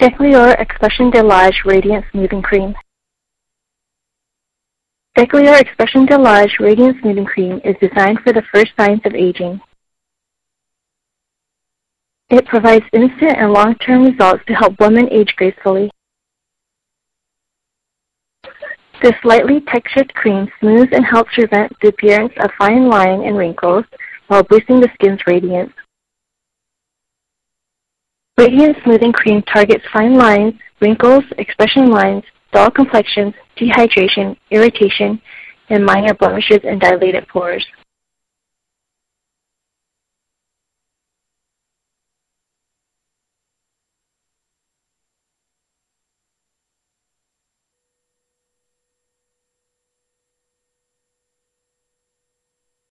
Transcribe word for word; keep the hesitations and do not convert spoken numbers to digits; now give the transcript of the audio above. Decléor Expression de L'Age Radiance Smoothing Cream. Decléor Expression de L'Age Radiance Smoothing Cream is designed for the first signs of aging. It provides instant and long-term results to help women age gracefully. This lightly textured cream smooths and helps prevent the appearance of fine lines and wrinkles while boosting the skin's radiance. Radiant Smoothing Cream targets fine lines, wrinkles, expression lines, dull complexions, dehydration, irritation, and minor blemishes and dilated pores.